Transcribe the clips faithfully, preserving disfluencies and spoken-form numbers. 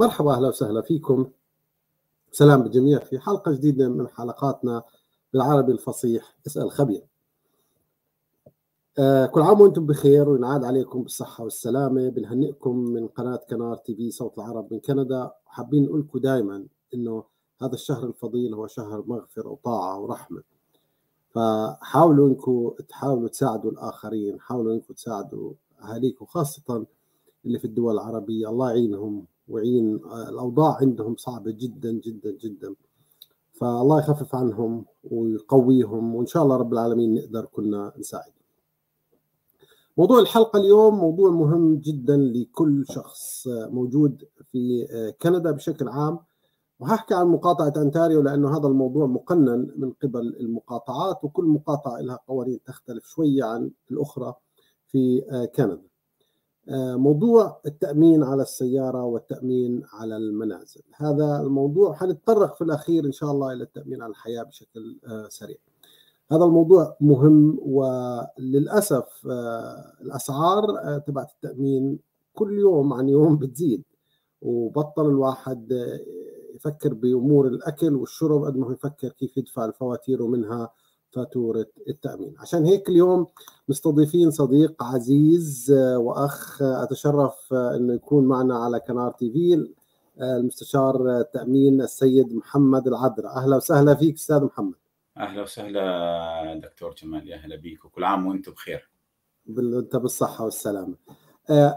مرحبا أهلا وسهلا فيكم، سلام بالجميع في حلقة جديدة من حلقاتنا بالعربي الفصيح اسأل خبير. آه كل عام وأنتم بخير وينعاد عليكم بالصحة والسلامة. بنهنئكم من قناة كنار تي في صوت العرب من كندا، وحابين نقول لكم دائما إنه هذا الشهر الفضيل هو شهر مغفرة وطاعة ورحمة، فحاولوا إنكم تحاولوا تساعدوا الآخرين، حاولوا إنكم تساعدوا أهاليكم خاصة اللي في الدول العربية، الله يعينهم ويعين الأوضاع عندهم صعبة جدا جدا جدا، فالله يخفف عنهم ويقويهم وإن شاء الله رب العالمين نقدر كلنا نساعد. موضوع الحلقة اليوم موضوع مهم جدا لكل شخص موجود في كندا بشكل عام، وهحكي عن مقاطعة أونتاريو لأنه هذا الموضوع مقنن من قبل المقاطعات، وكل مقاطعة لها قوانين تختلف شوية عن الأخرى في كندا. موضوع التأمين على السيارة والتأمين على المنازل، هذا الموضوع حنتطرق في الأخير إن شاء الله إلى التأمين على الحياة بشكل سريع. هذا الموضوع مهم، وللأسف الأسعار تبعت التأمين كل يوم عن يوم بتزيد، وبطل الواحد يفكر بأمور الأكل والشرب قد ما يفكر كيف يدفع الفواتير ومنها فاتورة التأمين. عشان هيك اليوم مستضيفين صديق عزيز وأخ، أتشرف أنه يكون معنا على كنار تي في المستشار التأمين السيد محمد العذره. أهلا وسهلا فيك أستاذ محمد. أهلا وسهلا دكتور جمال، أهلا بيك وكل عام وأنتم بخير. أنت بالصحة والسلامة.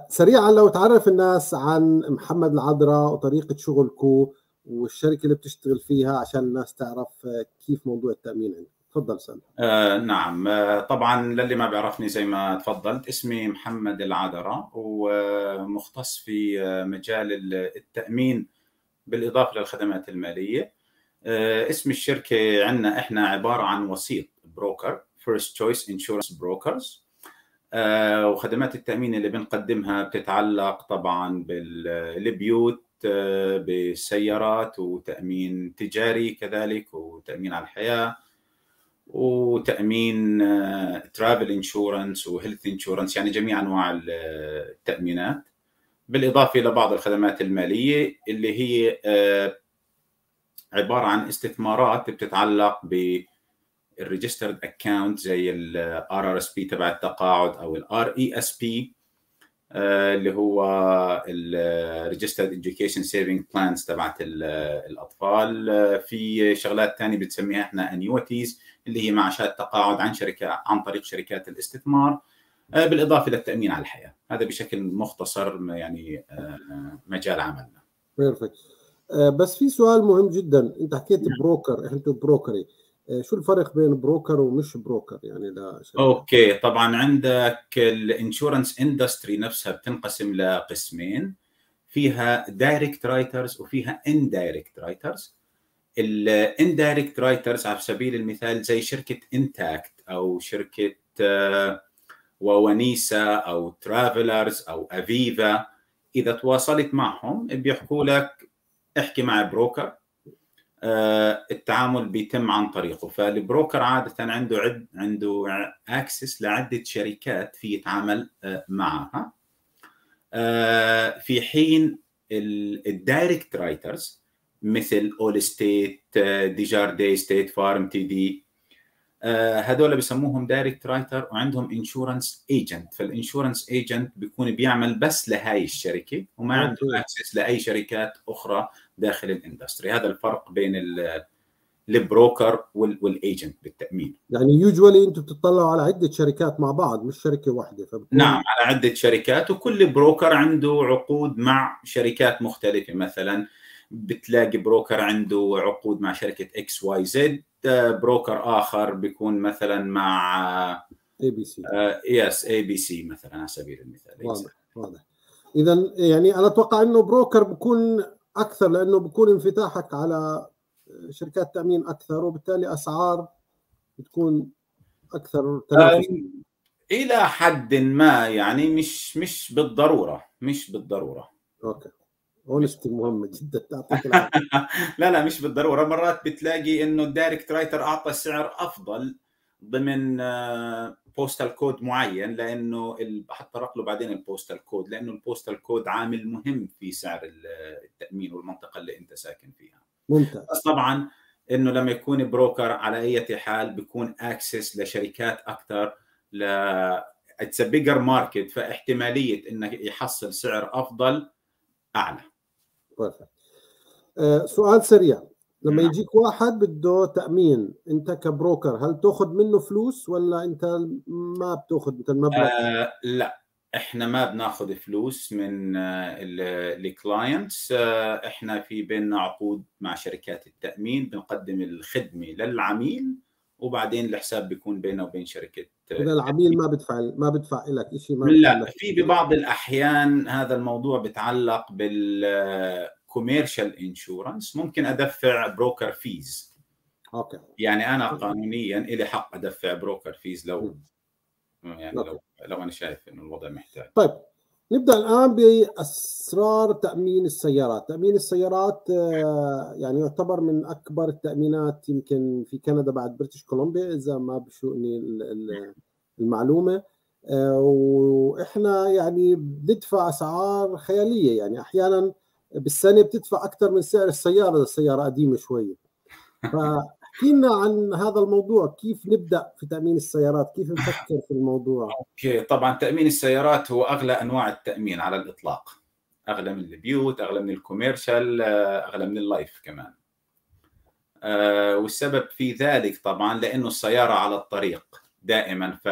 سريعا لو تعرف الناس عن محمد العذره وطريقة شغلكم والشركة اللي بتشتغل فيها عشان الناس تعرف كيف موضوع التأمين عندك. تفضل سالم. آه نعم، آه طبعا للي ما بيعرفني زي ما تفضلت، اسمي محمد العذره ومختص في مجال التأمين بالإضافة للخدمات المالية. آه اسم الشركة عندنا احنا عبارة عن وسيط بروكر First Choice Insurance Brokers، آه وخدمات التأمين اللي بنقدمها بتتعلق طبعا بالبيوت، آه بالسيارات، وتأمين تجاري كذلك، وتأمين على الحياة، وتأمين ترافل انشورنس وهيلث انشورنس، يعني جميع انواع التأمينات، بالاضافه الى بعض الخدمات الماليه اللي هي عباره عن استثمارات بتتعلق بالريجسترد اكونت زي الار ار اس بي تبع التقاعد، او الار اي اس بي اللي هو الريجسترد اديوكيشن سيفنج بلانز تبعت الاطفال، في شغلات ثانيه بنسميها احنا انيوتيز اللي هي معاشات تقاعد عن شركه عن طريق شركات الاستثمار، بالاضافه للتامين على الحياه. هذا بشكل مختصر يعني مجال عملنا. بيرفكت. بس في سؤال مهم جدا، انت حكيت بروكر، انتم بروكري، شو الفرق بين بروكر ومش بروكر يعني؟ لا اوكي، طبعا عندك الانشورنس اندستري نفسها بتنقسم لقسمين، فيها دايركت رايترز وفيها اندايركت رايترز. الاندايركت رايترز على سبيل المثال زي شركه انتاكت او شركه واوانيسا او ترافلرز او افيفا، اذا تواصلت معهم بيحكوا لك احكي مع بروكر، التعامل بيتم عن طريقه. فالبروكر عادة عنده عد عنده اكسس لعدة شركات في يتعامل معها، في حين الدايركت رايترز مثل اول ستيت، ديجاردين، ستيت فارم، تي دي، هذول بسموهم دايركت رايتر وعندهم انشورنس ايجنت. فالانشورنس ايجنت بيكون بيعمل بس لهاي الشركة وما عنده اكسس لأي شركات أخرى داخل الاندستري. هذا الفرق بين البروكر والايجنت بالتامين. يعني يوجوالي انتم بتطلعوا على عده شركات مع بعض مش شركه واحده؟ نعم، على عده شركات، وكل بروكر عنده عقود مع شركات مختلفه. مثلا بتلاقي بروكر عنده عقود مع شركه اكس واي زد، بروكر اخر بيكون مثلا مع اي بي سي، يس اي بي سي مثلا على سبيل المثال. واضح واضح. اذا يعني انا اتوقع انه بروكر بكون اكثر لانه بكون انفتاحك على شركات تامين اكثر، وبالتالي اسعار بتكون اكثر تنافس الى حد ما، يعني مش مش بالضروره مش بالضروره اوكي، اونستي مهمه جدا، تعطيك العافيه. لا لا مش بالضروره، مرات بتلاقي انه الدايركت رايتر اعطى سعر افضل ضمن بوستال كود معين، لانه حطرق له بعدين البوستال كود، لانه البوستال كود عامل مهم في سعر التامين والمنطقه اللي انت ساكن فيها. ممتاز. بس طبعا انه لما يكون بروكر على اي حال بيكون اكسس لشركات اكثر، ل اتس بيجر ماركت، فاحتماليه انك يحصل سعر افضل اعلى. بيرفكت. أه سؤال سريع، لما يجيك واحد بده تامين، انت كبروكر هل تاخذ منه فلوس ولا انت ما بتاخذ انت المبلغ؟ أه لا، احنا ما بناخذ فلوس من الكلاينتس، احنا في بيننا عقود مع شركات التامين، بنقدم الخدمه للعميل وبعدين الحساب بيكون بينه وبين شركه. اذا العميل ما بدفع ما بدفع لك شيء؟ ما لا، في ببعض الاحيان هذا الموضوع بتعلق بالكوميرشال انشورنس، ممكن ادفع بروكر فيز. اوكي، يعني انا قانونيا لي حق ادفع بروكر فيز لو يعني لو لو انا شايف انه الوضع محتاج. طيب نبدا الان باسرار تامين السيارات، تامين السيارات يعني يعتبر من اكبر التامينات يمكن في كندا بعد بريتش كولومبيا اذا ما بشؤني المعلومه، واحنا يعني بندفع اسعار خياليه، يعني احيانا بالسنه بتدفع اكثر من سعر السياره اذا السياره قديمه شويه. فاحكي لنا عن هذا الموضوع، كيف نبدا في تامين السيارات؟ كيف نفكر في الموضوع؟ اوكي، طبعا تامين السيارات هو اغلى انواع التامين على الاطلاق، اغلى من البيوت، اغلى من الكوميرشال، اغلى من اللايف كمان. أه والسبب في ذلك طبعا لانه السياره على الطريق دائما، ف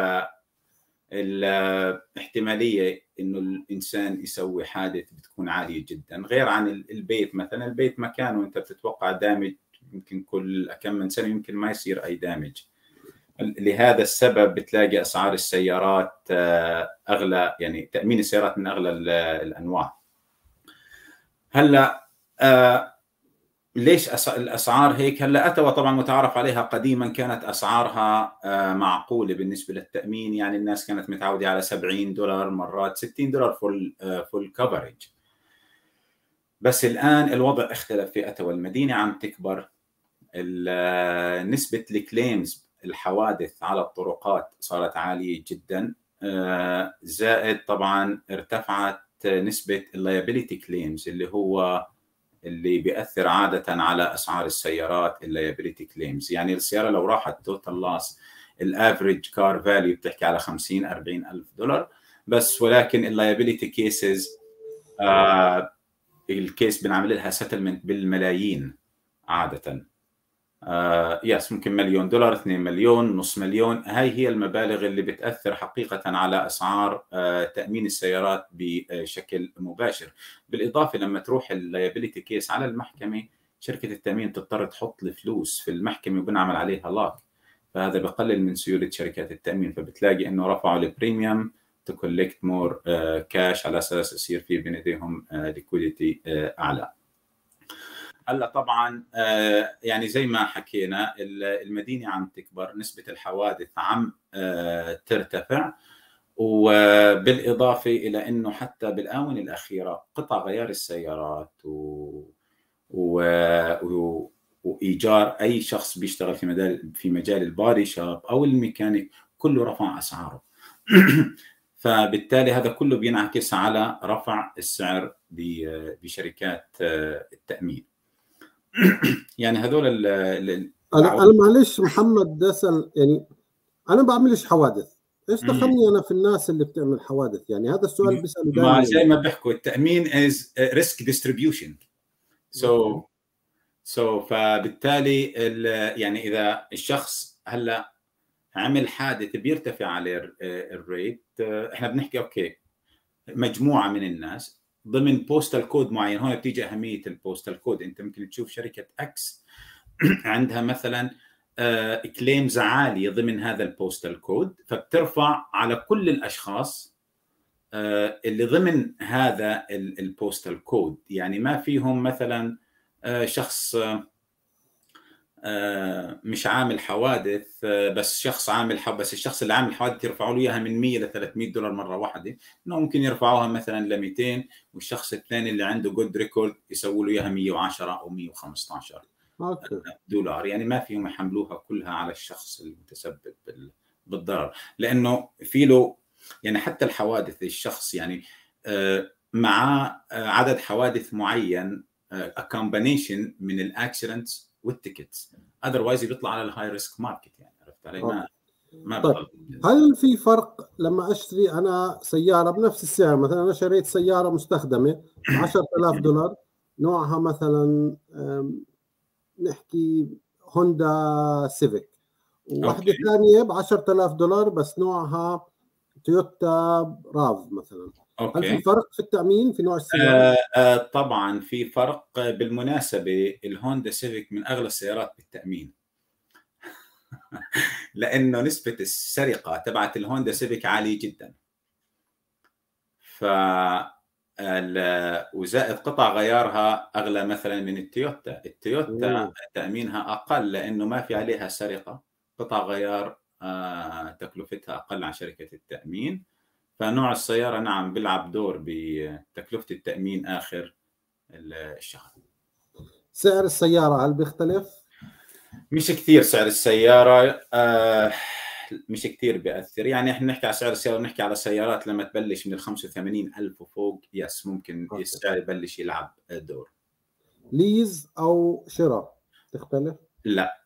الاحتماليه انه الانسان يسوي حادث بتكون عاليه جدا، غير عن البيت مثلا، البيت مكانه وانت بتتوقع دامج يمكن كل كم من سنه يمكن ما يصير اي دامج. لهذا السبب بتلاقي اسعار السيارات اغلى، يعني تامين السيارات من اغلى الانواع. هلا أه ليش الاسعار هيك؟ هلا أوتاوا طبعا متعارف عليها قديما كانت اسعارها معقوله بالنسبه للتامين، يعني الناس كانت متعوده على سبعين دولار، مرات ستين دولار فول فول كفرج. بس الان الوضع اختلف في أوتاوا، المدينه عم تكبر، نسبه الكليمز الحوادث على الطرقات صارت عاليه جدا، زائد طبعا ارتفعت نسبه اللايبيليتي كليمز اللي هو اللي بيأثر عادة على أسعار السيارات، اللايبيليتي كليمز، يعني السيارة لو راحت توتال لاس الافريج كار فاليو بتحكي على خمسين أربعين ألف دولار بس، ولكن اللايبيليتي كيسز آه الكيس بنعمل لها سيتلمنت بالملايين عادة، آه يس ممكن مليون دولار، اثنين مليون، نص مليون، هاي هي المبالغ اللي بتأثر حقيقة على أسعار آه تأمين السيارات بشكل مباشر. بالإضافة لما تروح اللايبيليتي كيس على المحكمة، شركة التأمين تضطر تحط الفلوس في المحكمة وبنعمل عليها لاك، فهذا بقلل من سيولة شركات التأمين، فبتلاقي إنه رفعوا البريميوم تو كولكت مور كاش على أساس يصير في بين إيديهم ليكويديتي آه آه أعلى. هلا طبعا يعني زي ما حكينا المدينه عم تكبر، نسبه الحوادث عم ترتفع، وبالاضافه الى انه حتى بالاونه الاخيره قطع غيار السيارات و... و... و... وايجار اي شخص بيشتغل في مجال في مجال الباري شوب او الميكانيك كله رفع اسعاره. فبالتالي هذا كله بينعكس على رفع السعر بشركات التامين. يعني هذول ال ال انا انا معلش محمد بدي اسال، يعني انا بعملش حوادث، ايش دخلني انا في الناس اللي بتعمل حوادث؟ يعني هذا السؤال بيساله دائما. ما زي ما بيحكوا التامين از ريسك ديستريبيوشن، سو سو فبالتالي يعني اذا الشخص هلا عمل حادث بيرتفع عليه الريت. احنا بنحكي اوكي مجموعه من الناس ضمن بوستال كود معين، هون بتيجي اهميه البوستال كود. انت ممكن تشوف شركه اكس عندها مثلا كليمز عاليه ضمن هذا البوستال كود، فبترفع على كل الاشخاص اللي ضمن هذا البوستال كود، يعني ما فيهم مثلا شخص مش عامل حوادث، بس شخص عامل حوادث، بس الشخص اللي عامل حوادث يرفعوا له اياها من مية لثلاثمية دولار مره واحده، انه ممكن يرفعوها مثلا ل مئتين، والشخص الثاني اللي عنده جود ريكورد يسووا له اياها مية وعشرة او مية وخمستعشر دولار، يعني ما فيهم يحملوها كلها على الشخص المتسبب بالضرر، لانه في له يعني حتى الحوادث الشخص يعني مع عدد حوادث معين كومبينيشن من الاكسيدنتس والتيكتس، اذروايز بيطلع على الهاي ريسك ماركت، يعني عرفت علي؟ ما ما طيب. هل في فرق لما اشتري انا سياره بنفس السعر؟ مثلا انا شريت سياره مستخدمه عشرة آلاف دولار نوعها مثلا نحكي هوندا سيفيك، وواحده ثانيه ب عشرة آلاف دولار بس نوعها تويوتا راف مثلا. أوكي. هل في فرق في التامين في نوع السياره؟ آه آه طبعا في فرق. بالمناسبه الهوندا سيفيك من اغلى السيارات بالتامين لانه نسبه السرقه تبعت الهوندا سيفيك عاليه جدا، ف وزائد قطع غيارها اغلى مثلا من التويوتا. التويوتا تامينها اقل لانه ما في عليها سرقه، قطع غيار آه تكلفتها اقل عن شركه التامين، فنوع السياره نعم بيلعب دور بتكلفه التامين اخر الشهر. سعر السياره هل بيختلف؟ مش كثير سعر السيارة آه مش كثير بيأثر، يعني احنا نحكي على سعر السيارة، نحكي على سيارات لما تبلش من خمسة وثمانين ألف وفوق يس ممكن السعر يبلش يلعب دور. ليز أو شراء تختلف؟ لا،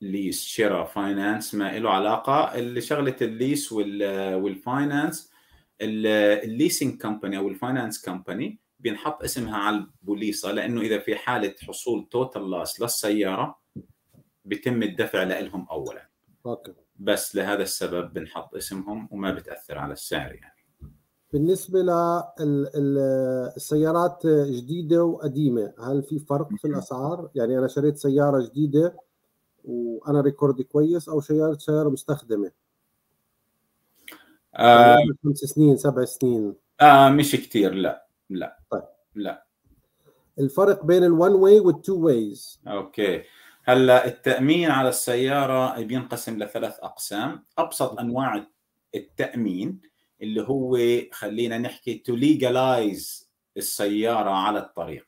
ليز شراء فاينانس ما له علاقة. اللي شغلة الليس والفاينانس، الليسنج كمباني أو الفاينانس كمباني بينحط اسمها على البوليصة، لأنه إذا في حالة حصول توتال لاس للسيارة بيتم الدفع لهم اولا. اوكي. بس لهذا السبب بنحط اسمهم وما بتاثر على السعر. يعني بالنسبه للسيارات جديده وقديمه، هل في فرق في الاسعار؟ يعني انا شريت سياره جديده وانا ريكوردي كويس، او شريت سياره مستخدمه آه خمس سنين سبع سنين اه مش كثير. لا لا طيب. لا، الفرق بين الون واي والتو وايز. اوكي، هلا التأمين على السيارة بينقسم لثلاث أقسام. أبسط أنواع التأمين اللي هو خلينا نحكي تو ليجلايز السيارة على الطريق،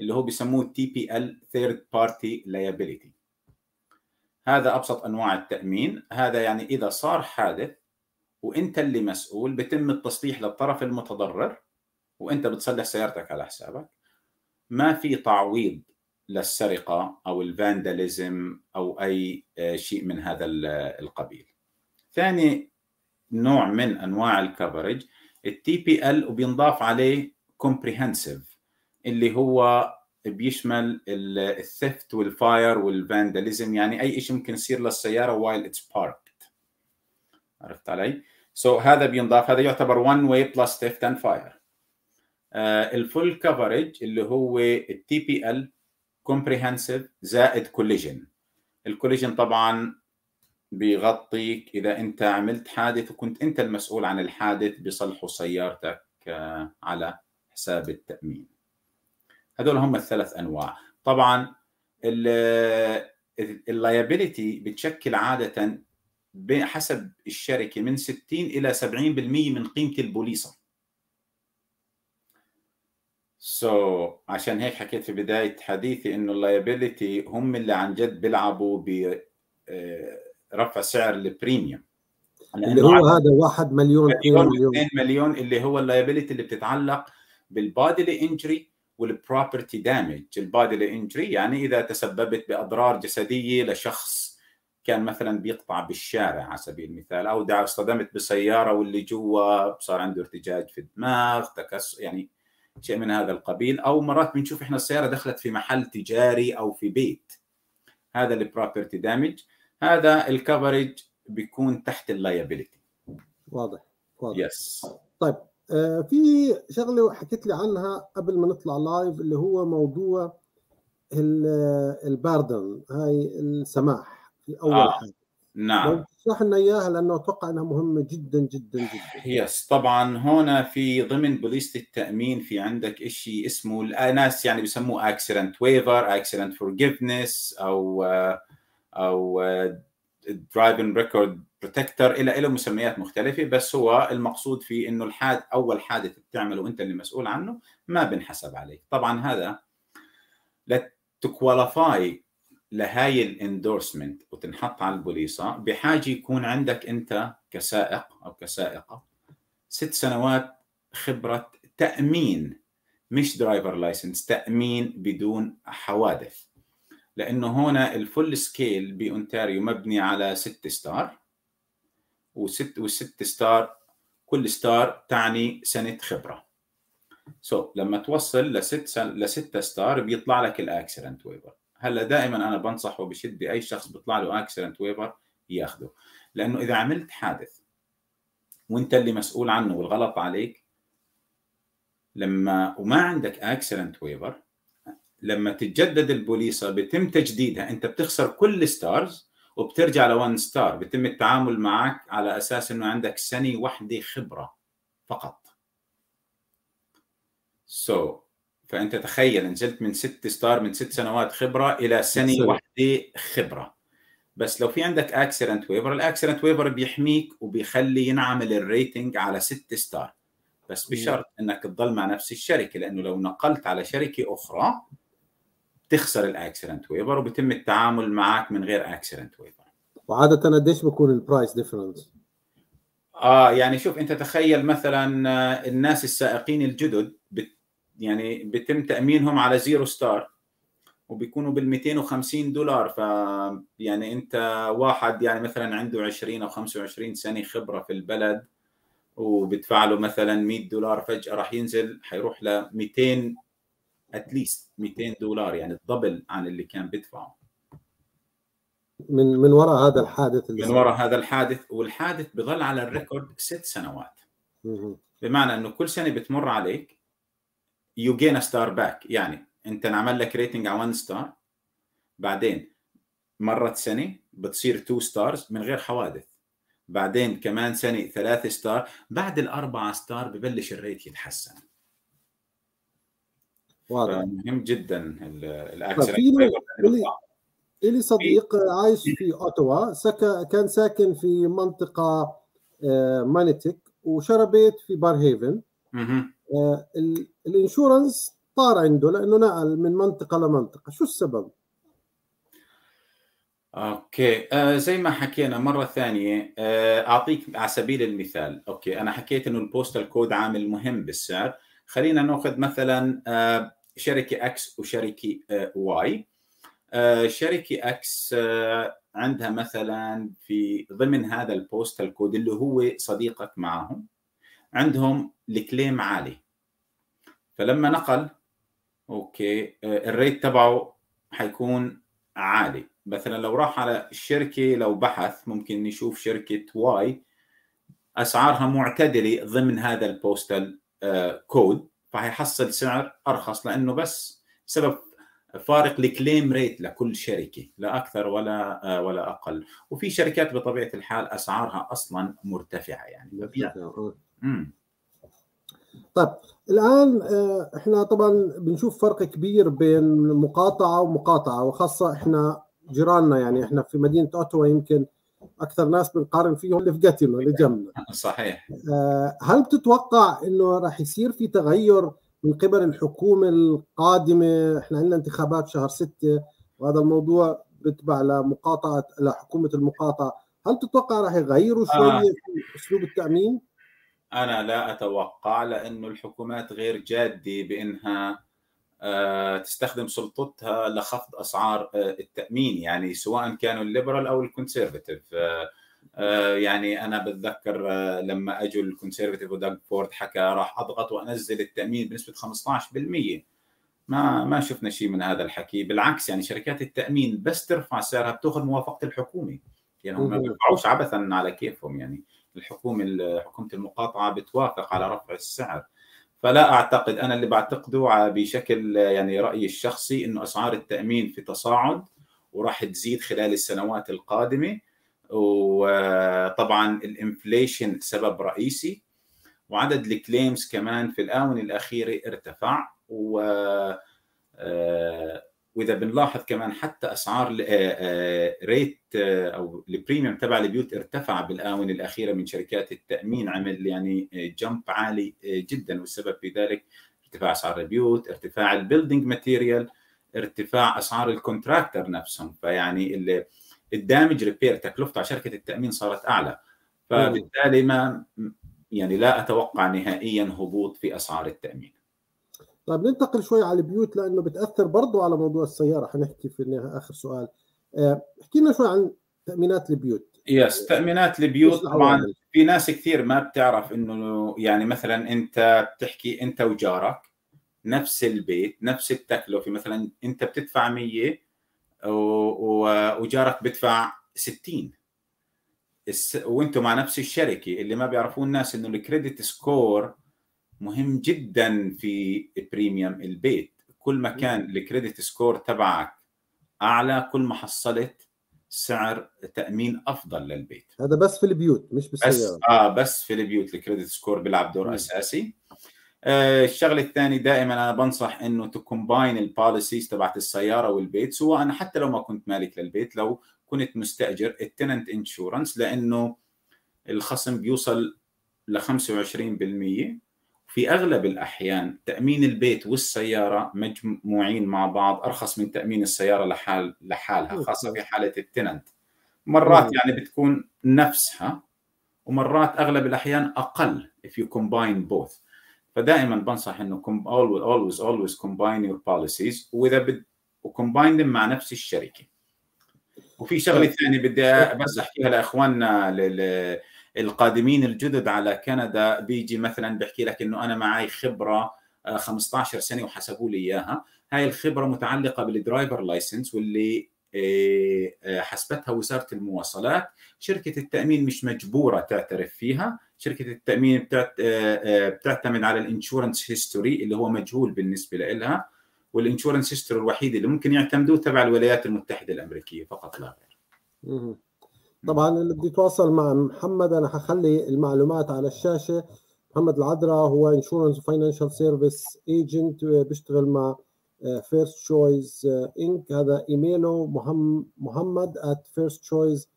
اللي هو بيسموه تي بي ال Third Party Liability. هذا أبسط أنواع التأمين. هذا يعني إذا صار حادث وأنت اللي مسؤول بتم التصليح للطرف المتضرر، وأنت بتصلح سيارتك على حسابك. ما في تعويض للسرقة أو الفانداليزم أو أي شيء من هذا القبيل. ثاني نوع من أنواع الكفرج التي بي ال، وبينضاف عليه كومبريهنسيف اللي هو بيشمل الثفت والفاير والفانداليزم، يعني أي شيء ممكن يصير للسيارة وايل اتس باركت. عرفت علي؟ سو so هذا بينضاف، هذا يعتبر وان واي بلس ثفت اند فاير. الفول كفرج اللي هو التي بي ال comprehensive زائد collision. الكوليجن طبعا بيغطيك إذا أنت عملت حادث وكنت أنت المسؤول عن الحادث، بيصلحوا سيارتك على حساب التأمين. هذول هم الثلاث أنواع. طبعا اللايابيليتي بتشكل عادة حسب الشركة من ستين إلى سبعين بالمئة من قيمة البوليصة. سو so, عشان هيك حكيت في بداية حديثي إنه اللايبيليتي هم اللي عن جد بيلعبوا برفع سعر البريميوم، اللي هو عارف. هذا واحد مليون مليون, مليون. مليون اللي هو اللايبيليتي اللي بتتعلق بالبادلي انجري والبروبرتي دامج. البادلي انجري يعني إذا تسببت بأضرار جسدية لشخص كان مثلا بيقطع بالشارع على سبيل المثال، أو دعا اصطدمت بسيارة واللي جوا صار عنده ارتجاج في الدماغ، تكسر، يعني شيء من هذا القبيل. أو مرات بنشوف إحنا السيارة دخلت في محل تجاري أو في بيت، هذا البروبرتي دامج. هذا الكفرج بيكون تحت اللايبيليتي. واضح واضح. يس. طيب آه في شغلة حكيت لي عنها قبل ما نطلع لايف، اللي هو موضوع الباردن، هاي السماح في أول آه. حاجة. نعم، اشرح لنا اياها لانه اتوقع انها مهمه جدا جدا جدا. يس طبعا. هنا في ضمن بوليصه التامين في عندك شيء اسمه الناس يعني بيسموه اكسيدنت ويفر، اكسيدنت فورجيفنس، او او درايفنج ريكورد بروتكتور، الى له مسميات مختلفه، بس هو المقصود فيه انه الحاد اول حادث بتعمله وانت اللي مسؤول عنه ما بنحسب عليك. طبعا هذا لتكواليفاي لهاي الاندورسمنت وتنحط على البوليصه، بحاجه يكون عندك انت كسائق او كسائقه ست سنوات خبره تامين، مش درايفر لايسنس، تامين بدون حوادث. لانه هنا الفول سكيل بأونتاريو مبني على ست ستار، وست والست ستار كل ستار تعني سنه خبره. سو so, لما توصل لست سن... لستة ستار بيطلع لك الاكسيدنت ويفر. هلا دائما انا بنصح وبشد اي شخص بيطلع له اكسيدنت ويفر ياخذه، لانه اذا عملت حادث وانت اللي مسؤول عنه والغلط عليك، لما وما عندك اكسيدنت ويفر، لما تتجدد البوليصه بتم تجديدها، انت بتخسر كل ستارز وبترجع لون ستار، بتم التعامل معك على اساس انه عندك سنه واحده خبره فقط. سو so, فانت تخيل نزلت من ست ستار، من ست سنوات خبره الى سنه واحده خبره. بس لو في عندك اكسيدنت ويفر، الاكسيدنت ويفر بيحميك وبيخلي ينعمل الريتنج على ست ستار، بس بشرط انك تضل مع نفس الشركه، لانه لو نقلت على شركه اخرى تخسر الاكسيدنت ويفر وبتم التعامل معك من غير اكسيدنت ويفر. وعاده قديش بيكون البرايس ديفرنس؟ اه يعني شوف انت تخيل مثلا الناس السائقين الجدد بت يعني بيتم تامينهم على زيرو ستار وبيكونوا بال مئتين وخمسين دولار، ف يعني انت واحد يعني مثلا عنده عشرين او خمسة وعشرين سنه خبره في البلد وبدفع له مثلا مئة دولار، فجاه راح ينزل حيروح ل مئتين اتليست مئتين دولار، يعني الدبل عن اللي كان بدفعه من من وراء هذا الحادث اللي من وراء هذا الحادث. والحادث بظل على الريكورد ست سنوات، بمعنى انه كل سنه بتمر عليك يو جين ستار باك، يعني انت انعمل لك ريتنج على واحد ستار، بعدين مرت سنه بتصير تو ستارز من غير حوادث، بعدين كمان سنه ثلاث ستار، بعد الاربعه ستار ببلش الريت يتحسن. واضح. مهم جدا الاكسيدنت. الي صديق عايش في اوتاوا، سكا كان ساكن في منطقه مانيتيك وشرى بيت في بار هيفن. آه الانشورنس طار عنده لانه نقل من منطقه لمنطقه، شو السبب؟ اوكي آه زي ما حكينا مره ثانيه، آه اعطيك على سبيل المثال. اوكي انا حكيت انه البوستال كود عامل مهم بالسعر، خلينا ناخذ مثلا آه شركه اكس وشركه آه واي. آه شركه اكس آه عندها مثلا في ضمن هذا البوستال كود اللي هو صديقك معهم، عندهم الكليم عالي، فلما نقل اوكي الريت تبعه حيكون عالي. مثلا لو راح على الشركه، لو بحث ممكن نشوف شركه واي اسعارها معتدله ضمن هذا البوستال كود، فحيحصل سعر ارخص لانه بس سبب فارق الكليم ريت لكل شركه، لا اكثر ولا ولا اقل. وفي شركات بطبيعه الحال اسعارها اصلا مرتفعه يعني. طيب الان احنا طبعا بنشوف فرق كبير بين مقاطعه ومقاطعه، وخاصه احنا جيراننا، يعني احنا في مدينه اوتاوا يمكن اكثر ناس بنقارن فيهم اللي في جاتينو اللي جنبنا. صحيح. هل بتتوقع انه راح يصير في تغير من قبل الحكومه القادمه؟ احنا عندنا انتخابات شهر ستة وهذا الموضوع بتبع لمقاطعه لحكومه المقاطعه، هل تتوقع راح يغيروا شويه آه. في اسلوب التامين؟ أنا لا أتوقع، لأنه الحكومات غير جادة بأنها تستخدم سلطتها لخفض أسعار التأمين، يعني سواء كانوا الليبرال أو الكونسيرفتيف. يعني أنا بتذكر لما أجوا الكونسيرفتيف وداغ فورد حكى راح أضغط وأنزل التأمين بنسبة خمسة عشر بالمئة، ما ما شفنا شيء من هذا الحكي. بالعكس يعني شركات التأمين بس ترفع سعرها بتأخذ موافقة الحكومة، يعني هم ما بيرفعوش عبثا على كيفهم، يعني الحكومه حكومه المقاطعه بتوافق على رفع السعر. فلا اعتقد، انا اللي بعتقده بشكل يعني رايي الشخصي انه اسعار التامين في تصاعد وراح تزيد خلال السنوات القادمه، وطبعا الانفليشن سبب رئيسي، وعدد الكليمز كمان في الاونه الاخيره ارتفع. و واذا بنلاحظ كمان حتى اسعار ريت او البريميوم تبع البيوت ارتفع بالاونه الاخيره من شركات التامين، عمل يعني جمب عالي جدا، والسبب في ذلك ارتفاع اسعار البيوت، ارتفاع البيلدينج ماتيريال، ارتفاع اسعار الكونتراكتر نفسهم، فيعني الدامج ريبير تكلفته على شركه التامين صارت اعلى، فبالتالي ما يعني لا اتوقع نهائيا هبوط في اسعار التامين. طيب ننتقل شوي على البيوت لانه بتاثر برضه على موضوع السياره، حنحكي في النهايه. اخر سؤال، احكي لنا شوي عن تامينات البيوت. يس، تامينات البيوت طبعا في ناس كثير ما بتعرف انه يعني مثلا انت بتحكي انت وجارك نفس البيت نفس التكلفه، مثلا انت بتدفع مية وجارك بدفع ستين، وانتم مع نفس الشركه. اللي ما بيعرفوه الناس انه الكريدت سكور مهم جدا في بريميوم البيت، كل ما كان الكريدت سكور تبعك اعلى كل ما حصلت سعر تامين افضل للبيت. هذا بس في البيوت مش بالسيارات. اه بس في البيوت الكريدت سكور بيلعب دور مم. اساسي. آه الشغله الثانيه دائما انا بنصح انه تكومباين البوليسيز تبعت السياره والبيت، سواء انا حتى لو ما كنت مالك للبيت لو كنت مستاجر، التننت انشورنس، لانه الخصم بيوصل ل خمسة وعشرين بالمية في اغلب الاحيان. تامين البيت والسياره مجموعين مع بعض ارخص من تامين السياره لحال لحالها، خاصه في حاله التننت. مرات يعني بتكون نفسها ومرات اغلب الاحيان اقل if you combine both. فدائما بنصح انه always always always combine your policies، واذا بد وcombine them مع نفس الشركه. وفي شغله ثانيه بدي بس احكيها لاخواننا لل القادمين الجدد على كندا، بيجي مثلا بحكي لك انه انا معي خبره خمسطعش سنه وحسبوا لي اياها، هاي الخبره متعلقه بالدرايفر لايسنس واللي حسبتها وزاره المواصلات، شركه التامين مش مجبوره تعترف فيها، شركه التامين بتعت... بتعتمد على الانشورنس هيستوري اللي هو مجهول بالنسبه لها، والانشورنس هيستوري الوحيد اللي ممكن يعتمدوه تبع الولايات المتحده الامريكيه فقط لا غير. طبعا اللي بده يتواصل مع محمد انا حخلي المعلومات على الشاشه. محمد العذره هو انشورنس وفاينانشال سيرفيس ايجنت، بيشتغل مع فيرست تشويس انك. هذا ايميله محمد ات فيرست تشويس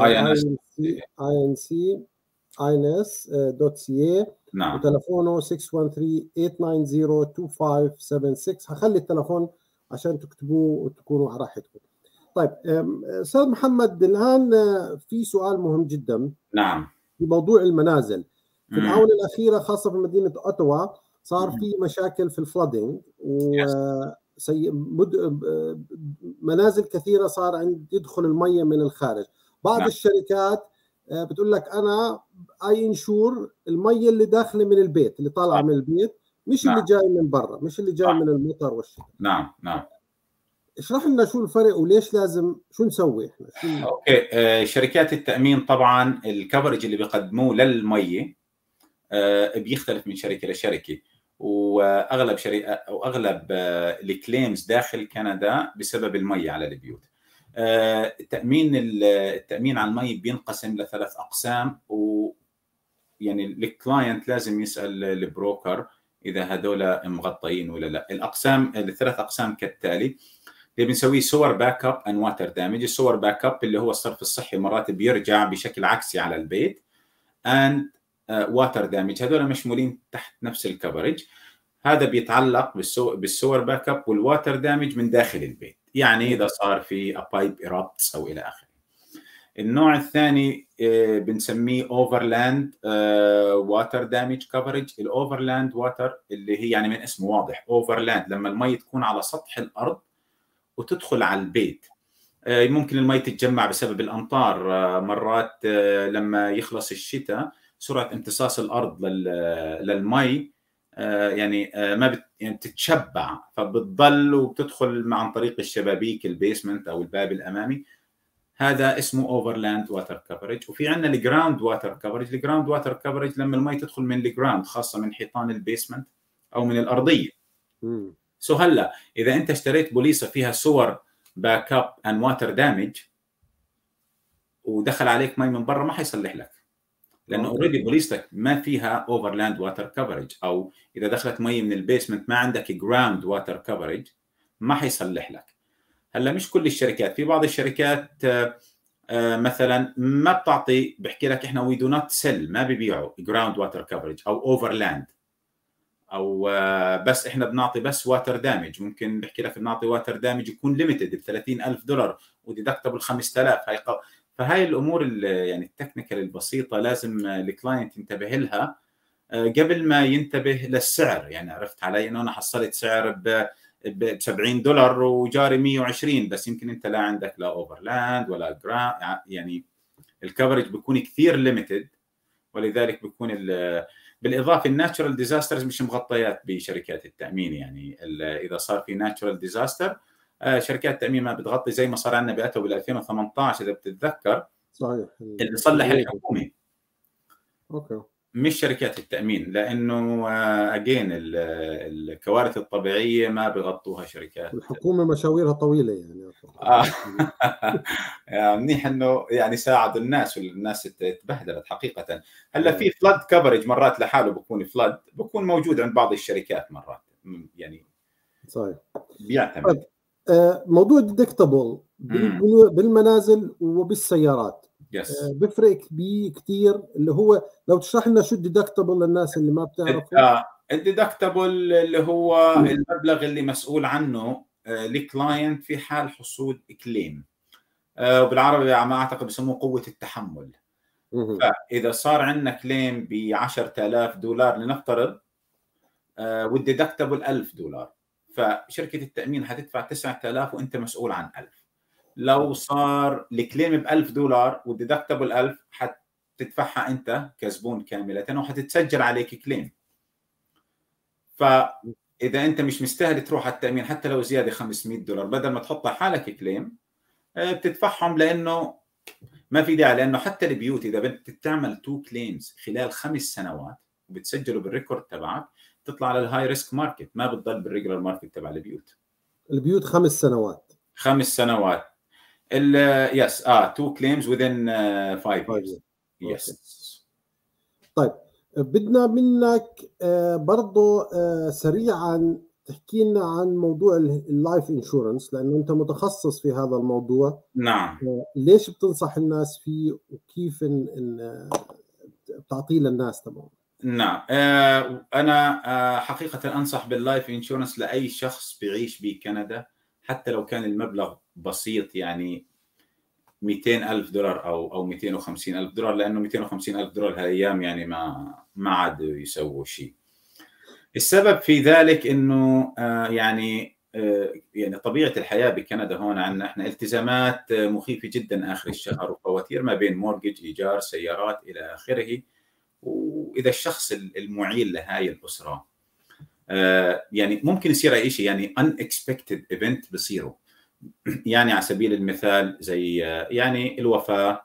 آي إن سي آي إن سي آي إن إس دوت سي إيه. نعم، وتليفونه ستة واحد ثلاثة ثمانية ثمانية زيرو اثنين خمسة سبعة ستة. حخلي التليفون عشان تكتبوه وتكونوا على راحتكم. طيب استاذ محمد، الان في سؤال مهم جدا. نعم، في موضوع المنازل في الاونه الاخيره خاصه في مدينه اوتاوا صار مم. في مشاكل في الفلودينج، ومنازل كثيره صار عند يدخل الميه من الخارج. بعض نعم. الشركات بتقول لك انا اي انشور الميه اللي داخله من البيت اللي طالعه نعم. من البيت، مش نعم. اللي جاي من برا، مش اللي جاي نعم. من المطر والشتاء. نعم نعم، اشرح لنا شو الفرق وليش لازم، شو نسوي احنا؟ شو... اوكي آه، شركات التامين طبعا الكفرج اللي بيقدموه للميه آه بيختلف من شركه لشركه، واغلب شركه واغلب آه الكليمز داخل كندا بسبب الميه على البيوت. آه التامين التامين على الميه بينقسم لثلاث اقسام، ويعني الكلاينت لازم يسال البروكر اذا هذول مغطيين ولا لا. الاقسام الثلاث اقسام كالتالي، اللي بنسويه سور باك اب اند واتر دامج. السور باك اب اللي هو الصرف الصحي مرات بيرجع بشكل عكسي على البيت، اند واتر دامج هذول مشمولين تحت نفس الكفرج. هذا بيتعلق بالسو... بالسور باك اب والواتر دامج من داخل البيت، يعني اذا صار في ابايب ايرابتس او الى اخره. النوع الثاني بنسميه اوفرلاند واتر دامج كفرج. الاوفرلاند واتر اللي هي يعني من اسمه واضح اوفرلاند، لما المي تكون على سطح الارض وتدخل على البيت. ممكن المي تتجمع بسبب الامطار، مرات لما يخلص الشتاء سرعه امتصاص الارض للمي يعني ما بت... يعني بتتشبع، فبتضل وبتدخل عن طريق الشبابيك البيسمنت او الباب الامامي. هذا اسمه اوفرلاند واتر كفرج. وفي عندنا الجراوند واتر كفرج. الجراوند واتر كفرج لما المي تدخل من الجراوند، خاصه من حيطان البيسمنت او من الارضيه. امم سو هلا اذا انت اشتريت بوليصه فيها سور باك اب اند واتر دامج ودخل عليك مي من برا ما حيصلح لك، لانه اوريدي بوليصتك ما فيها اوفرلاند واتر كفرج. او اذا دخلت مي من البيسمنت ما عندك جراوند واتر كفرج ما حيصلح لك. هلا مش كل الشركات، في بعض الشركات مثلا ما بتعطي، بحكي لك احنا وي دو نوت سيل، ما ببيعوا جراوند واتر كفرج او اوفرلاند او بس احنا بنعطي بس واتر دامج، ممكن بحكي لك بنعطي واتر دامج يكون ليميتد ب ثلاثين ألف دولار وديدكتبل خمسة آلاف. هاي فهاي الامور اللي يعني التكنيكال البسيطه لازم الكلاينت ينتبه لها قبل ما ينتبه للسعر. يعني عرفت علي انه انا حصلت سعر ب ب سبعين دولار وجاري مية وعشرين، بس يمكن انت لا عندك لا اوفرلاند ولا جرا، يعني الكفرج بيكون كثير ليميتد، ولذلك بيكون بالاضافه الناتشرال ديزاسترز مش مغطيات بشركات التامين. يعني اذا صار في ناتشرال ديزاستر شركات التامين ما بتغطي، زي ما صار عندنا بأوتاوا بال ألفين وثمانطعش اذا بتتذكر. صحيح، اللي صلح الحكومه اوكي مش شركات التامين، لانه اجين الكوارث الطبيعيه ما بغطوها شركات الحكومه، مشاويرها طويله يعني. يعني منيح انه يعني ساعدوا الناس والناس تبهدلت حقيقه. هلا في فلاد كفرج مرات لحاله بكون فلاد بكون موجود عند بعض الشركات مرات، يعني صحيح بيعتمد. موضوع الديدكتبل بالمنازل وبالسيارات Yes. بفرق كبير كثير، اللي هو لو تشرح لنا شو الديدكتبل للناس اللي ما بتعرفه. اه الديدكتبل اللي هو المبلغ اللي مسؤول عنه الكلاينت في حال حصول كليم، وبالعربي ما اعتقد بسموه قوه التحمل. فاذا صار عندنا كليم ب عشرة آلاف دولار لنفترض والديدكتبل ألف دولار، فشركه التامين حتدفع تسعة آلاف وانت مسؤول عن ألف. لو صار الكليم ب ألف دولار والديدكتبل ألف، حتدفعها انت كزبون كامله وحتتسجل عليك كليم. فاذا انت مش مستاهل تروح على التامين حتى لو زياده خمسمية دولار، بدل ما تحط حالك كليم بتدفعهم، لانه ما في داعي. لانه حتى البيوت اذا بدك تعمل تو كليمز خلال خمس سنوات وبتسجلوا بالريكورد تبعك، تطلع على الهاي ريسك ماركت، ما بتضل بالريجولار ماركت تبع البيوت. البيوت خمس سنوات خمس سنوات ال يس اه تو كليمز within فايف ييرز. يس. طيب بدنا منك برضه سريعا تحكي لنا عن موضوع اللايف انشورنس، لانه انت متخصص في هذا الموضوع. نعم. ليش بتنصح الناس فيه وكيف بتعطيه للناس تبعه؟ نعم، انا حقيقه انصح باللايف انشورنس لاي شخص بيعيش بكندا، حتى لو كان المبلغ بسيط، يعني مئتين ألف دولار أو أو مئتين وخمسين ألف دولار، لأنه مئتين وخمسين ألف دولار هالأيام يعني ما ما عادوا يسووا شيء. السبب في ذلك إنه آه يعني آه يعني طبيعة الحياة بكندا هون عندنا إحنا التزامات مخيفة جدا آخر الشهر، وفواتير ما بين مورجج، إيجار، سيارات إلى آخره. وإذا الشخص المعيل لهاي الأسرة آه يعني ممكن يصير أي شيء، يعني unexpected event بصيره. يعني على سبيل المثال زي يعني الوفاة،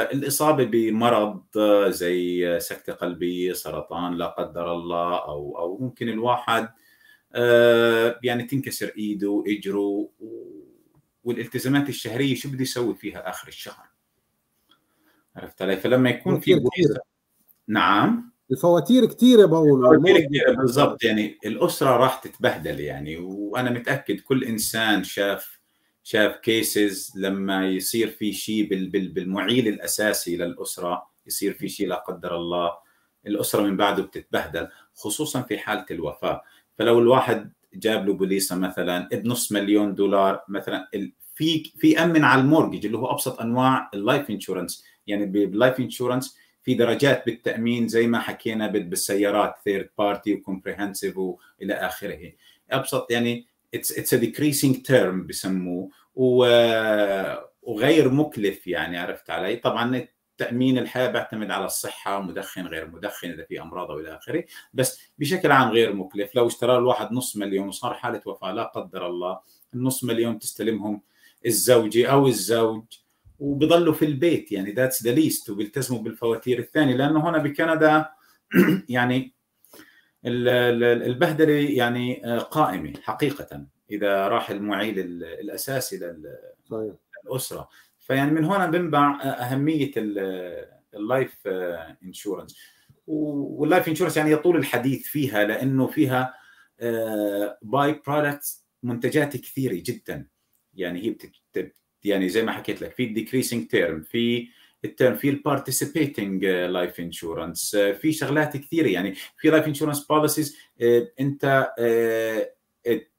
الإصابة بمرض زي سكتة قلبية، سرطان لا قدر الله، أو أو ممكن الواحد يعني تنكسر إيده، إجره، والالتزامات الشهرية شو بده يسوي فيها آخر الشهر؟ عرفت علي؟ فلما يكون في نعم الفواتير كثيرة بقول الفواتير كثيرة بالضبط، يعني الأسرة راح تتبهدل. يعني وأنا متأكد كل إنسان شاف شاف كيسز لما يصير في شيء بالمعيل الأساسي للأسرة، يصير في شيء لا قدر الله، الأسرة من بعده بتتبهدل، خصوصا في حالة الوفاة. فلو الواحد جاب له بوليصة مثلا بنص مليون دولار مثلا، في في أمن على المورجج اللي هو أبسط أنواع اللايف انشورنس. يعني باللايف انشورنس في درجات بالتأمين زي ما حكينا بالسيارات، ثيرد بارتي وكومبريهنسيف وإلى آخره. أبسط يعني اتس ا ديكريسينج تيرم بسموه، وغير مكلف. يعني عرفت علي؟ طبعا التأمين الحياة بيعتمد على الصحة، مدخن غير مدخن إذا في أمراض وإلى آخره، بس بشكل عام غير مكلف. لو اشترى الواحد نص مليون وصار حالة وفاة لا قدر الله، النص مليون تستلمهم الزوجة أو الزوج وبيضلوا في البيت، يعني ذاتس ذا ليست، وبيلتزموا بالفواتير الثانيه. لانه هنا بكندا يعني البهدله يعني قائمه حقيقه اذا راح المعيل الاساسي للاسره. فيعني من هنا بنبع اهميه اللايف انشورنس. واللايف انشورنس يعني يطول الحديث فيها، لانه فيها باي برودكتس، منتجات كثيره جدا. يعني هي بت يعني زي ما حكيت لك في الديكريسينج تيرم، في الترم، في البارتيسيبيتنج لايف انشورنس، في شغلات كثيره يعني. في لايف انشورنس بوليسيز انت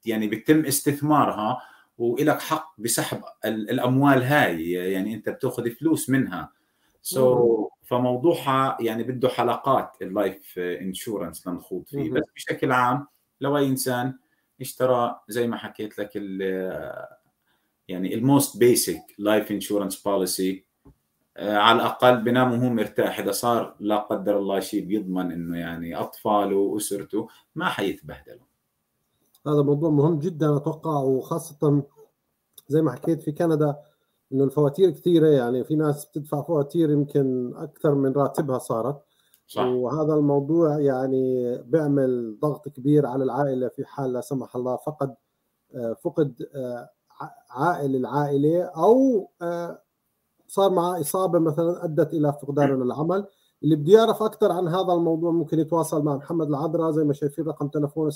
يعني بيتم استثمارها وإلك حق بسحب الاموال هاي، يعني انت بتاخذ فلوس منها. سو so فموضوعها يعني بده حلقات اللايف انشورنس لنخوض فيه. بس بشكل عام لو اي انسان اشترى زي ما حكيت لك يعني الموست بيسك لايف انشورنس بوليسي، على الاقل بنام وهو مرتاح. اذا صار لا قدر الله شيء بيضمن انه يعني اطفاله واسرته ما حيتبهدلوا. هذا موضوع مهم جدا اتوقع، وخاصه زي ما حكيت في كندا انه الفواتير كثيره، يعني في ناس بتدفع فواتير يمكن اكثر من راتبها صارت. صح. وهذا الموضوع يعني بيعمل ضغط كبير على العائله في حال لا سمح الله فقد فقد عائل العائله او صار معه اصابه مثلا ادت الى فقدانه للعمل. اللي بده يعرف اكثر عن هذا الموضوع ممكن يتواصل مع محمد العذره، زي ما شايفين رقم تليفونه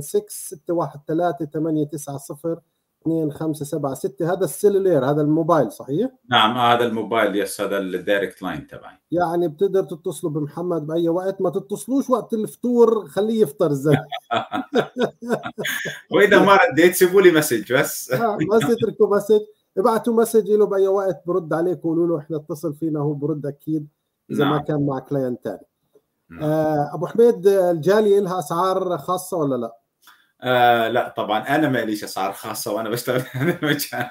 ستة واحد ثلاثة ثمانية تسعة صفر اثنين خمسة سبعة ستة. هذا السيلولير، هذا الموبايل صحيح؟ نعم هذا الموبايل، يس هذا الدايركت لاين تبعي، يعني بتقدر تتصلوا بمحمد باي وقت. ما تتصلوش وقت الفطور، خليه يفطر الزلمه. واذا ما رديت سيبوا لي مسج بس. اه بس اتركوا مسج، ابعتوا مسج له باي وقت برد عليك، قولوا له احنا اتصل فينا، هو برد اكيد اذا نعم. ما كان مع كلاينت ثاني. آه، ابو حميد الجاليه لها اسعار خاصه ولا لا؟ آه لا طبعا انا ما ليش اسعار خاصه وانا بشتغل مجال.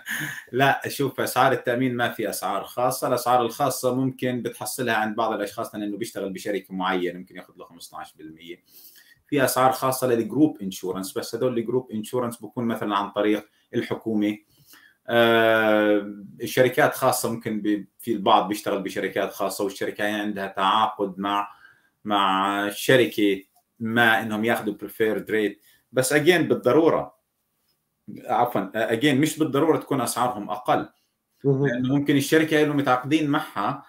لا شوف، اسعار التامين ما في اسعار خاصه، الاسعار الخاصه ممكن بتحصلها عند بعض الاشخاص لانه بيشتغل بشركه معينه، ممكن ياخذ له خمسة عشر بالمئة. في اسعار خاصه للجروب انشورنس، بس هذول الجروب انشورنس بكون مثلا عن طريق الحكومه. آه الشركات خاصه، ممكن في البعض بيشتغل بشركات خاصه والشركه عندها تعاقد مع مع شركه ما انهم ياخذوا بريفيرد ريت. بس اجين بالضروره عفوا اجين مش بالضروره تكون اسعارهم اقل، لانه ممكن الشركه اللي متعاقدين معها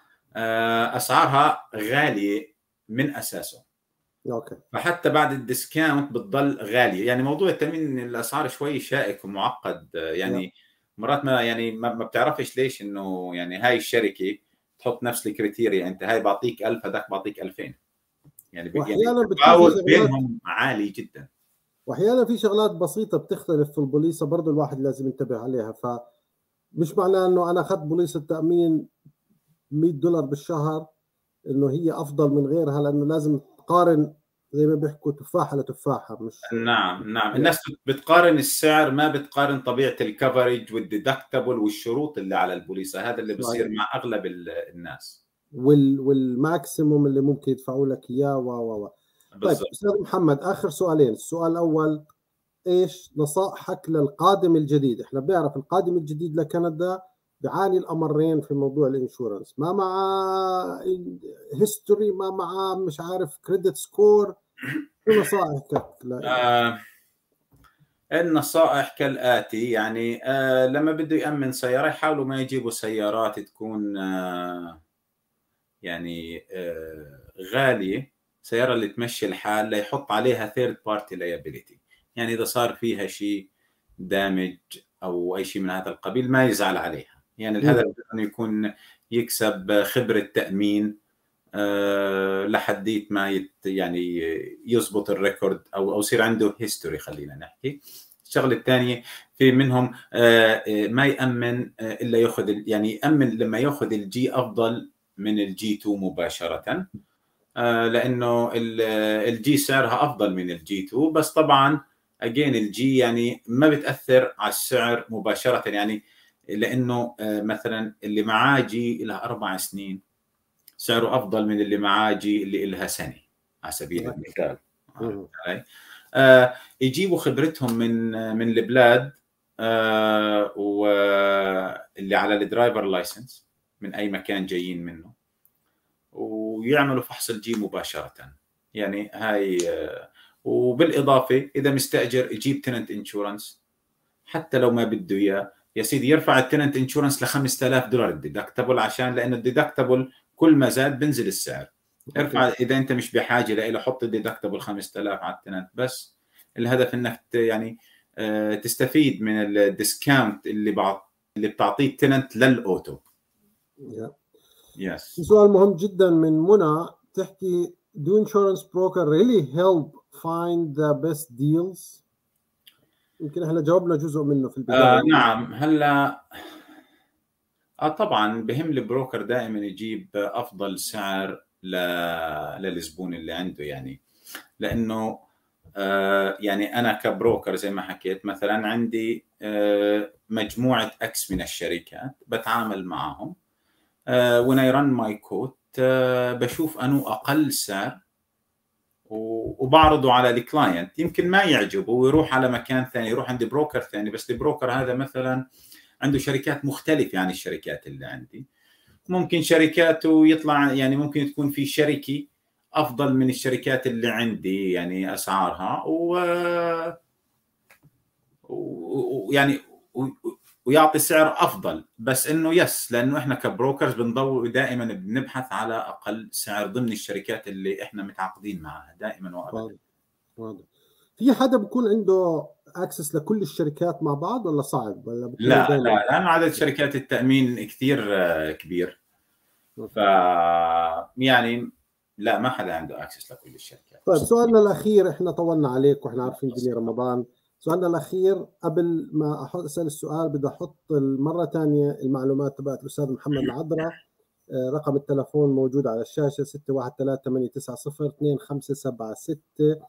اسعارها غاليه من اساسه. اوكي. فحتى بعد الديسكاونت بتضل غاليه، يعني موضوع التامين الاسعار شوي شائك ومعقد، يعني مرات ما يعني ما بتعرفش ليش انه يعني هاي الشركه تحط نفس الكريتيريا، انت هاي بعطيك ألف هذاك بعطيك ألفين، يعني التفاوت بينهم عالي جدا. واحيانا في شغلات بسيطه بتختلف في البوليصه برضه الواحد لازم ينتبه عليها. فمش معناه انه انا اخذت بوليصه تامين مئة دولار بالشهر انه هي افضل من غيرها، لانه لازم تقارن زي ما بيحكوا تفاحه لتفاحه. مش نعم نعم، الناس بتقارن السعر، ما بتقارن طبيعه الكفرج والديدكتبل والشروط اللي على البوليصه. هذا اللي بصير مع اغلب الناس، وال والماكسيموم اللي ممكن يدفعوا لك اياه و و و طيب استاذ محمد، اخر سؤالين. السؤال الاول، ايش نصائحك للقادم الجديد؟ احنا بنعرف القادم الجديد لكندا بيعاني الامرين في موضوع الانشورنس، ما مع هيستوري ما مع مش عارف كريدت سكور. شو نصائحك؟ آه النصائح كالاتي، يعني آه لما بده يامن سياره يحاولوا ما يجيبوا سيارات تكون آه يعني آه غاليه، سياره اللي تمشي الحال، ليحط عليها ثيرد بارتي لايبيليتي، يعني اذا صار فيها شيء دامج او اي شيء من هذا القبيل ما يزعل عليها، يعني الهدف انه يكون يكسب خبره تامين أه لحديت ما يت يعني يزبط الريكورد او او يصير عنده هيستوري، خلينا نحكي. الشغله الثانيه، في منهم أه ما يامن الا ياخذ، يعني يامن لما ياخذ الجي افضل من الجي اثنين مباشره، لانه الجي سعرها افضل من الجي اثنين. بس طبعا اجين الجي يعني ما بتاثر على السعر مباشره، يعني لانه مثلا اللي معاه جي لها اربع سنين سعره افضل من اللي معاه جي اللي لها سنه على سبيل المثال. يجيبوا خبرتهم من من البلاد واللي على الدرايفر لايسنس من اي مكان جايين منه، ويعملوا فحص الجي مباشرة، يعني هاي. وبالإضافة إذا مستأجر يجيب تننت انشورنس حتى لو ما بده إياه، يا سيدي يرفع التننت انشورنس ل خمسة آلاف دولار الديدكتبل، عشان لأنه الديدكتبل كل ما زاد بنزل السعر. ارفع إذا أنت مش بحاجة لإله، حط الديدكتبل خمسة آلاف على التننت. بس الهدف إنك يعني تستفيد من الديسكاونت اللي اللي بتعطيه التننت للاوتو. يس. سؤال مهم جدا من منى تحكي do insurance broker really help find the best deals؟ يمكن احنا جاوبنا جزء منه في البدايه. آه نعم هلا اه طبعا بهم البروكر دائما يجيب افضل سعر ل... للزبون اللي عنده يعني لانه آه يعني انا كبروكر زي ما حكيت مثلا عندي آه مجموعه اكس من الشركات بتعامل معهم when I run my quote بشوف انه اقل سعر وبعرضه على الكلاينت يمكن ما يعجبه ويروح على مكان ثاني يروح عند بروكر ثاني بس البروكر هذا مثلا عنده شركات مختلفه عن الشركات اللي عندي ممكن شركاته يطلع يعني ممكن تكون في شركه افضل من الشركات اللي عندي يعني اسعارها و ويعني و... ويعطي سعر افضل بس انه يس لانه احنا كبروكرز بندور دائما بنبحث على اقل سعر ضمن الشركات اللي احنا متعاقدين معها دائما وابدا. واضح. في حدا بكون عنده اكسس لكل الشركات مع بعض ولا صعب ولا لا لا لانه عدد شركات التامين كثير كبير ف يعني لا ما حدا عنده اكسس لكل الشركات. طيب سؤالنا الاخير احنا طولنا عليك واحنا عارفين الدنيا رمضان. سؤالنا الأخير قبل ما أسأل السؤال بدي أحط مرة ثانية المعلومات تبعت الأستاذ محمد العذره رقم التلفون موجود على الشاشة ستة واحد ثلاثة ثمانية تسعة صفر اثنين خمسة سبعة ستة.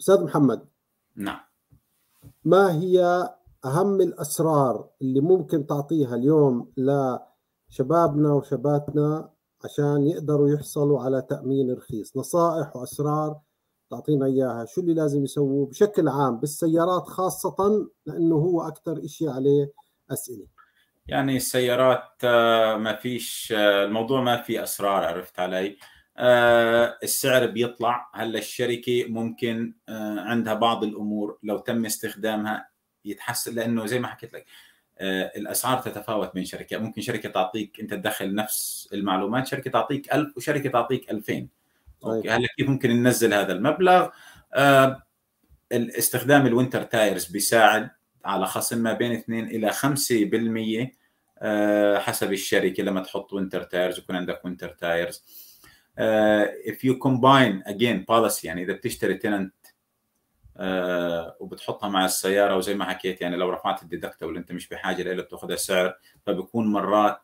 أستاذ محمد نعم ما هي أهم الأسرار اللي ممكن تعطيها اليوم لشبابنا وشباتنا عشان يقدروا يحصلوا على تأمين رخيص؟ نصائح وأسرار تعطينا اياها، شو اللي لازم يسووه بشكل عام بالسيارات خاصة لأنه هو أكثر شيء عليه أسئلة. يعني السيارات ما فيش الموضوع ما في أسرار عرفت علي؟ السعر بيطلع هلا الشركة ممكن عندها بعض الأمور لو تم استخدامها يتحسن لأنه زي ما حكيت لك الأسعار تتفاوت بين شركة، ممكن شركة تعطيك أنت تدخل نفس المعلومات، شركة تعطيك ألف وشركة تعطيك ألفين. اوكي هلا كيف ممكن ننزل هذا المبلغ؟ آه الاستخدام الوينتر تايرز بيساعد على خصم ما بين اثنين الى خمسة بالمئة آه حسب الشركه لما تحط وينتر تايرز يكون عندك وينتر تايرز. آه if you combine again policy يعني اذا بتشتري تننت آه وبتحطها مع السياره وزي ما حكيت يعني لو رفعت الديدكتبل اللي انت مش بحاجه لها بتاخذها سعر فبكون مرات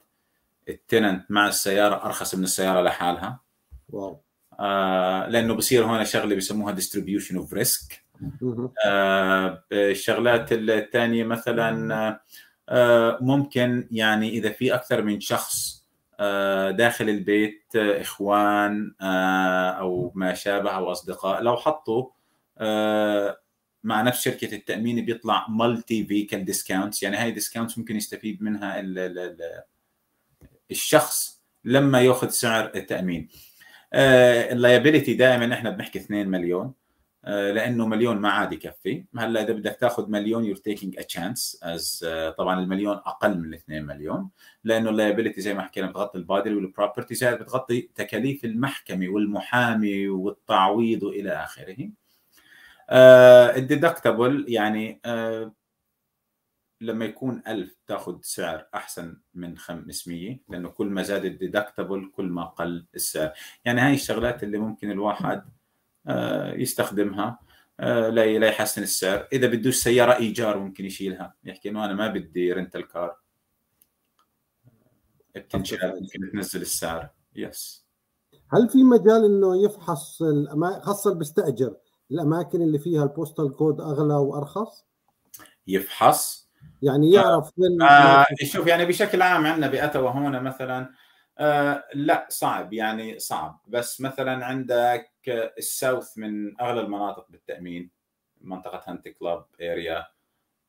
التننت مع السياره ارخص من السياره لحالها. واو آه لانه بصير هون شغله بسموها ديستريبيوشن اوف ريسك. الشغلات الثانيه مثلا آه ممكن يعني اذا في اكثر من شخص آه داخل البيت آه اخوان آه او ما شابه او اصدقاء لو حطوا آه مع نفس شركه التامين بيطلع مالتي فيكل ديسكاونتس يعني هاي ديسكاونتس ممكن يستفيد منها ال ال ال الشخص لما ياخذ سعر التامين. اللايبيليتي دائما احنا بنحكي اثنين مليون لانه مليون ما عاد يكفي، هلا اذا بدك تاخذ مليون يور تيكينج ا تشانس از طبعا المليون اقل من اثنين مليون لانه اللايبيليتي زي ما حكينا بتغطي البادري والبروبرتي زائد بتغطي تكاليف المحكمه والمحامي والتعويض والى اخره. الديدكتبل يعني لما يكون ألف تاخذ سعر احسن من خمسمئة لانه كل ما زاد الديدكتبل كل ما قل السعر، يعني هاي الشغلات اللي ممكن الواحد يستخدمها ليحسن السعر، اذا بده سياره ايجار ممكن يشيلها، يحكي انه انا ما بدي رنتال كار. بتنشال ممكن تنزل السعر، يس. هل في مجال انه يفحص الأما... خاصه اللي بيستاجر الاماكن اللي فيها البوستال كود اغلى وارخص؟ يفحص يعني يعرف من آه شوف يعني بشكل عام عندنا بأوتاوا هون مثلا آه لا صعب يعني صعب بس مثلا عندك الساوث من اغلى المناطق بالتامين منطقه هانت كلاب اريا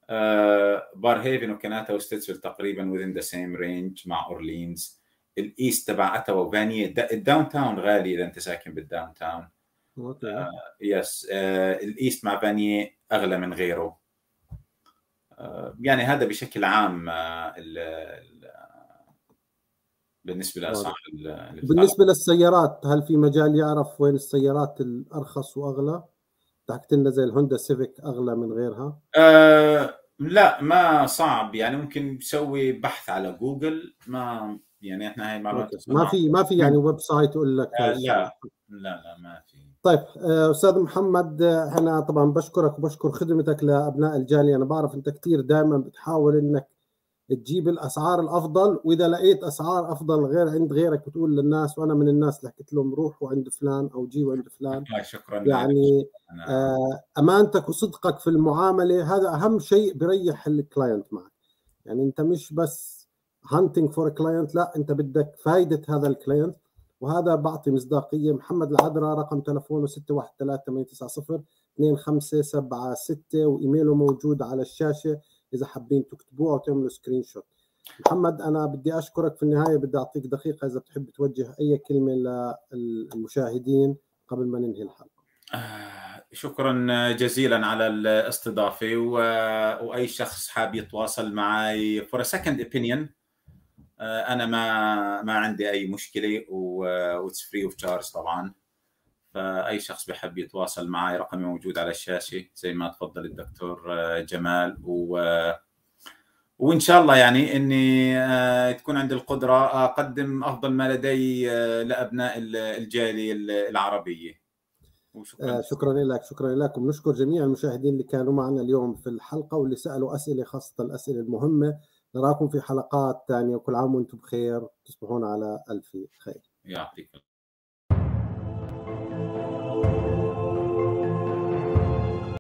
آه بار هيفن وكناتا وستيتسفيل تقريبا وذين ذا سيم رينج مع اورلينز. الايست تبع اوتاوا وفانيه الداون تاون غالي اذا انت ساكن بالداون تاون آه يس آه الايست مع فانيه اغلى من غيره. يعني هذا بشكل عام ال ال بالنسبه لاسعار. بالنسبه للسيارات هل في مجال يعرف وين السيارات الارخص واغلى؟ تحكي لنا زي الهوندا سيفيك اغلى من غيرها؟ آه لا ما صعب يعني، ممكن يسوي بحث على جوجل، ما يعني احنا هاي المعلومات ما في ما في يعني ويب سايت يقول لك آه لا لا لا ما في. طيب استاذ محمد، انا طبعا بشكرك وبشكر خدمتك لابناء الجاليه، انا بعرف انت كثير دائما بتحاول انك تجيب الاسعار الافضل، واذا لقيت اسعار افضل غير عند غيرك بتقول للناس، وانا من الناس اللي حكيت لهم روحوا عند فلان او جيوا عند فلان. شكرا يعني آه امانتك وصدقك في المعامله هذا اهم شيء بريح الكلاينت معك، يعني انت مش بس هانتنج فور كلاينت، لا انت بدك فائده هذا الكلاينت، وهذا بعطي مصداقيه. محمد العذره رقم تلفونه ستة واحد ثلاثة ثمانية تسعة صفر اثنين خمسة سبعة ستة، وايميله موجود على الشاشه اذا حابين تكتبوه او تعملوا سكرين شوت. محمد انا بدي اشكرك في النهايه، بدي اعطيك دقيقه اذا بتحب توجه اي كلمه للمشاهدين قبل ما ننهي الحلقه. شكرا جزيلا على الاستضافه، و... واي شخص حاب يتواصل معي for a second opinion انا ما ما عندي اي مشكله، واتس فري اوف تشارج طبعا، فاي شخص بحب يتواصل معي رقمي موجود على الشاشه زي ما تفضل الدكتور جمال، و... وان شاء الله يعني اني تكون عندي القدره اقدم افضل ما لدي لابناء الجاليه العربيه. وشكرا آه شكرا لك، شكرا لك، ونشكر جميع المشاهدين اللي كانوا معنا اليوم في الحلقه واللي سالوا اسئله، خاصه الاسئله المهمه. نراكم في حلقات ثانيه، وكل عام وانتم بخير، تصبحون على الف خير. يعطيك